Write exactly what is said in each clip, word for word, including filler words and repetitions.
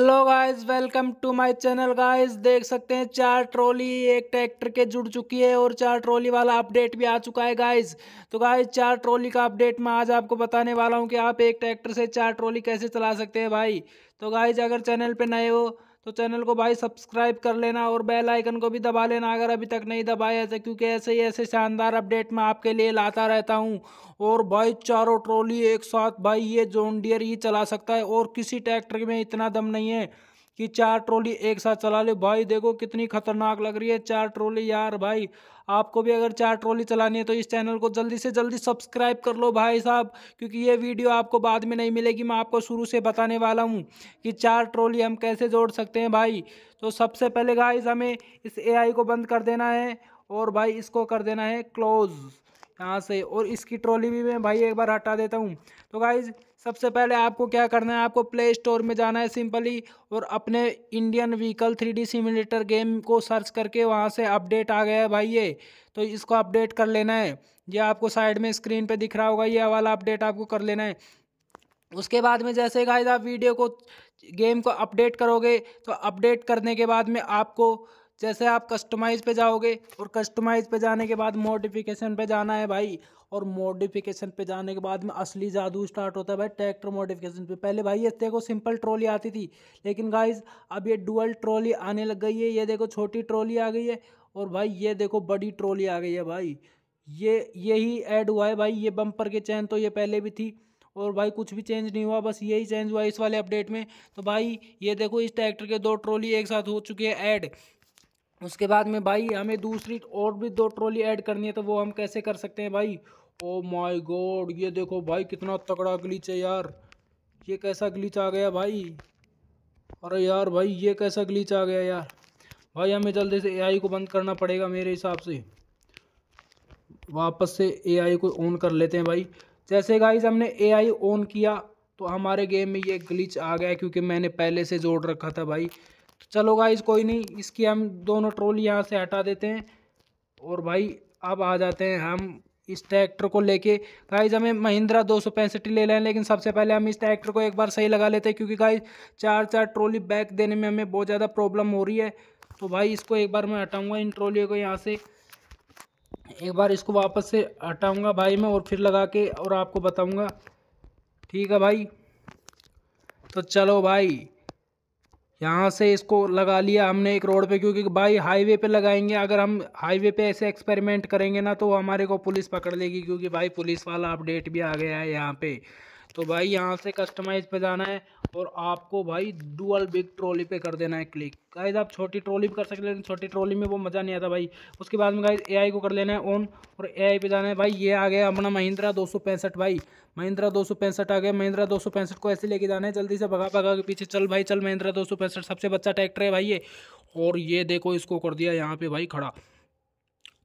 Hello guys, welcome to my channel. Guys देख सकते हैं चार ट्रॉली एक ट्रैक्टर के जुड़ चुकी है और चार ट्रॉली वाला अपडेट भी आ चुका है गाइस। तो गाइस चार ट्रॉली का अपडेट मैं आज आपको बताने वाला हूं कि आप एक ट्रैक्टर से चार ट्रॉली कैसे चला सकते हैं भाई। तो गाइस अगर चैनल पे नए हो तो चैनल को भाई सब्सक्राइब कर लेना और बेल आइकन को भी दबा लेना अगर अभी तक नहीं दबाया है, क्योंकि ऐसे ही ऐसे शानदार अपडेट मैं आपके लिए लाता रहता हूँ। और भाई चारों ट्रॉली एक साथ भाई ये जॉन डियर ही चला सकता है और किसी ट्रैक्टर में इतना दम नहीं है कि चार ट्रॉली एक साथ चला ले भाई। देखो कितनी खतरनाक लग रही है चार ट्रॉली यार। भाई आपको भी अगर चार ट्रॉली चलानी है तो इस चैनल को जल्दी से जल्दी सब्सक्राइब कर लो भाई साहब, क्योंकि ये वीडियो आपको बाद में नहीं मिलेगी। मैं आपको शुरू से बताने वाला हूँ कि चार ट्रॉली हम कैसे जोड़ सकते हैं भाई। तो सबसे पहले गाइस हमें इस एआई को बंद कर देना है और भाई इसको कर देना है क्लोज यहाँ से, और इसकी ट्रॉली भी मैं भाई एक बार हटा देता हूँ। तो गाइज सबसे पहले आपको क्या करना है, आपको प्ले स्टोर में जाना है सिंपली और अपने Indian vehicle three D simulator game को सर्च करके वहाँ से अपडेट आ गया है भाई ये, तो इसको अपडेट कर लेना है। ये आपको साइड में स्क्रीन पे दिख रहा होगा, ये वाला अपडेट आपको कर लेना है। उसके बाद में जैसे गाइज आप वीडियो को गेम को अपडेट करोगे तो अपडेट करने के बाद में आपको जैसे आप कस्टमाइज़ पे जाओगे और कस्टमाइज़ पे जाने के बाद मॉडिफिकेशन पे जाना है भाई, और मॉडिफिकेशन पे जाने के बाद में असली जादू स्टार्ट होता है भाई ट्रैक्टर मॉडिफिकेशन पे। पहले भाई ये देखो सिंपल ट्रॉली आती थी, लेकिन गाइस अब ये डुअल ट्रॉली आने लग गई है। ये देखो छोटी ट्रॉली आ गई है और भाई ये देखो बड़ी ट्रॉली आ गई है भाई। ये यही ऐड हुआ है भाई, ये बम्पर के चैन तो ये पहले भी थी और भाई कुछ भी चेंज नहीं हुआ, बस यही चेंज हुआ इस वाले अपडेट में। तो भाई ये देखो इस ट्रैक्टर के दो ट्रॉली एक साथ हो चुकी है ऐड। उसके बाद में भाई हमें दूसरी और भी दो ट्रॉली ऐड करनी है, तो वो हम कैसे कर सकते हैं भाई। ओ माय गॉड, ये देखो भाई कितना तगड़ा ग्लिच है यार। ये कैसा ग्लिच आ गया भाई, अरे यार भाई ये कैसा ग्लिच आ गया यार। भाई हमें जल्दी से एआई को बंद करना पड़ेगा मेरे हिसाब से। वापस से एआई को ऑन कर लेते हैं भाई। जैसे गाइस हमने एआई ऑन किया तो हमारे गेम में ये ग्लिच आ गया, क्योंकि मैंने पहले से जोड़ रखा था भाई। चलो गाइस कोई नहीं, इसकी हम दोनों ट्रॉली यहाँ से हटा देते हैं और भाई अब आ जाते हैं हम इस ट्रैक्टर को लेके। गाइस हमें महिंद्रा दो सौ पैंसठ ले लें, लेकिन सबसे पहले हम इस ट्रैक्टर को एक बार सही लगा लेते हैं, क्योंकि गाइस चार चार ट्रॉली बैक देने में हमें बहुत ज़्यादा प्रॉब्लम हो रही है। तो भाई इसको एक बार मैं हटाऊँगा, इन ट्रॉलियों को यहाँ से एक बार इसको वापस से हटाऊँगा भाई मैं, और फिर लगा के और आपको बताऊँगा, ठीक है भाई। तो चलो भाई यहाँ से इसको लगा लिया हमने एक रोड पे, क्योंकि भाई हाईवे पे लगाएंगे। अगर हम हाईवे पे ऐसे एक्सपेरिमेंट करेंगे ना तो हमारे को पुलिस पकड़ लेगी, क्योंकि भाई पुलिस वाला अपडेट भी आ गया है यहाँ पे। तो भाई यहाँ से कस्टमाइज़ पे जाना है और आपको भाई डुअल बिग ट्रॉली पे कर देना है क्लिक। गाइस आप छोटी ट्रॉली भी कर सकते हैं, लेकिन छोटी ट्रॉली में वो मज़ा नहीं आता भाई। उसके बाद में गाइस एआई को कर लेना है ऑन और एआई पे जाना है भाई। ये आ गया अपना महिंद्रा दो सौ पैंसठ भाई, महिंद्रा दो सौ पैंसठ आ गया। महिंद्रा दो सौ पैंसठ को ऐसे लेके जाना है जल्दी से, भगा भगा के पीछे चल भाई चल। महिंद्रा दो सौ पैंसठ सबसे बच्चा ट्रैक्टर है भाई ये। और ये देखो इसको कर दिया यहाँ पर भाई खड़ा,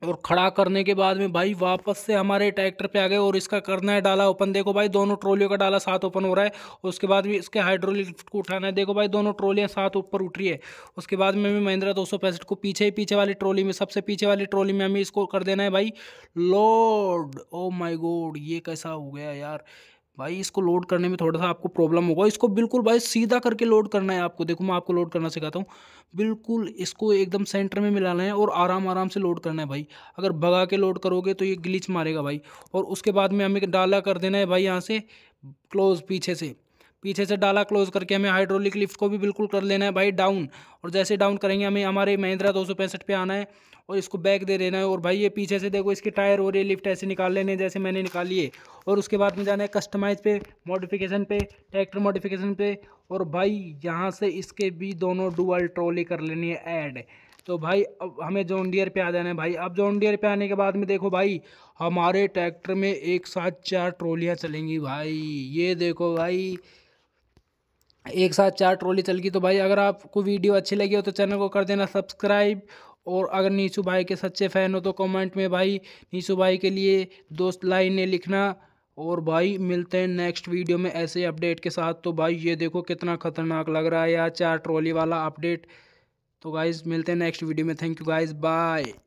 और खड़ा करने के बाद में भाई वापस से हमारे ट्रैक्टर पे आ गए और इसका करना है डाला ओपन। देखो भाई दोनों ट्रॉलियों का डाला साथ ओपन हो रहा है। उसके बाद भी इसके हाइड्रोलिक लिफ्ट को उठाना है। देखो भाई दोनों ट्रॉलियाँ साथ ऊपर उठ रही है। उसके बाद में महिंद्रा दो सौ पैंसठ को पीछे पीछे वाली ट्रॉली में, सबसे पीछे वाली ट्रॉली में हमें इसको कर देना है भाई लोड। ओ माई गॉड ये कैसा हो गया यार। भाई इसको लोड करने में थोड़ा सा आपको प्रॉब्लम होगा, इसको बिल्कुल भाई सीधा करके लोड करना है आपको। देखो मैं आपको लोड करना सिखाता हूँ, बिल्कुल इसको एकदम सेंटर में मिलाना है और आराम आराम से लोड करना है भाई। अगर भगा के लोड करोगे तो ये ग्लिच मारेगा भाई। और उसके बाद में हमें डाला कर देना है भाई यहाँ से क्लोज, पीछे से पीछे से डाला क्लोज करके हमें हाइड्रोलिक लिफ्ट को भी बिल्कुल कर लेना है भाई डाउन। और जैसे डाउन करेंगे हमें हमारे महिंद्रा दो सौ पैंसठ पे आना है और इसको बैक दे देना है। और भाई ये पीछे से देखो इसके टायर और ये लिफ्ट ऐसे निकाल लेने जैसे मैंने निकाली है। और उसके बाद में जाना है कस्टमाइज़ पे, मॉडिफिकेशन पे, ट्रैक्टर मॉडिफिकेशन पे, और भाई यहाँ से इसके भी दोनों डुअल ट्रॉली कर लेनी है ऐड। तो भाई अब हमें जॉन डियर पे आ जाना है भाई। अब जॉन डियर पे आने के बाद में देखो भाई हमारे ट्रैक्टर में एक साथ चार ट्रॉलियाँ चलेंगी भाई। ये देखो भाई एक साथ चार ट्रॉली चल गई। तो भाई अगर आपको वीडियो अच्छी लगी हो तो चैनल को कर देना सब्सक्राइब, और अगर नीशू भाई के सच्चे फ़ैन हो तो कमेंट में भाई नीशू भाई के लिए दो लाइनें लिखना। और भाई मिलते हैं नेक्स्ट वीडियो में ऐसे अपडेट के साथ। तो भाई ये देखो कितना खतरनाक लग रहा है यार चार ट्रॉली वाला अपडेट। तो गाइज़ मिलते हैं नेक्स्ट वीडियो में, थैंक यू गाइज़, बाय।